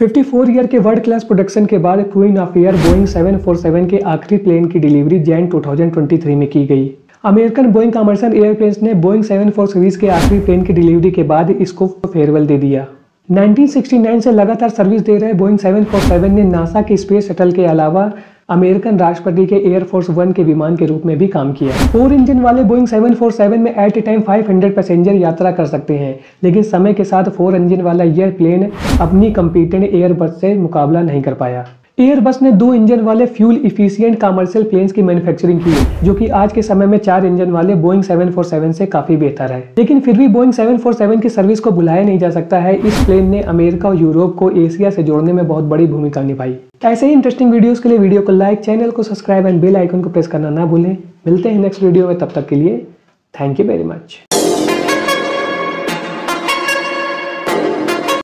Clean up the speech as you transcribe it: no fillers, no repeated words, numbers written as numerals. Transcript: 54 year के world class production के बाद क्वीन ऑफ एयर बोइंग 747 के आखिरी प्लेन की डिलीवरी जैन 2023 में की गई। अमेरिकन बोइंग कमर्शियल एयरप्लेन्स ने बोइंग 747 सीरीज के आखिरी प्लेन की डिलीवरी के बाद इसको फेयरवेल दे दिया। 1969 से लगातार सर्विस दे रहे बोइंग 747 ने नासा के स्पेस शटल के अलावा अमेरिकन राष्ट्रपति के एयरफोर्स 1 के विमान के रूप में भी काम किया। 4 इंजन वाले बोइंग 747 में एट ए टाइम 500 पैसेंजर यात्रा कर सकते हैं, लेकिन समय के साथ 4 इंजन वाला यह प्लेन अपनी कंपीटेंट एयरबस से मुकाबला नहीं कर पाया। एयरबस ने 2 इंजन वाले फ्यूल इफिशियंट कमर्शियल प्लेन्स की मैन्युफैक्चरिंग की, जो कि आज के समय में 4 इंजन वाले बोइंग 747 से काफी बेहतर है, लेकिन फिर भी बोइंग 747 की सर्विस को भुलाया नहीं जा सकता है। इस प्लेन ने अमेरिका और यूरोप को एशिया से जोड़ने में बहुत बड़ी भूमिका निभाई। ऐसे ही इंटरेस्टिंग वीडियोस के लिए वीडियो को लाइक, चैनल को सब्सक्राइब एंड बेल आइकन को प्रेस करना ना भूलें। मिलते हैं नेक्स्ट वीडियो में, तब तक के लिए थैंक यू वेरी मच।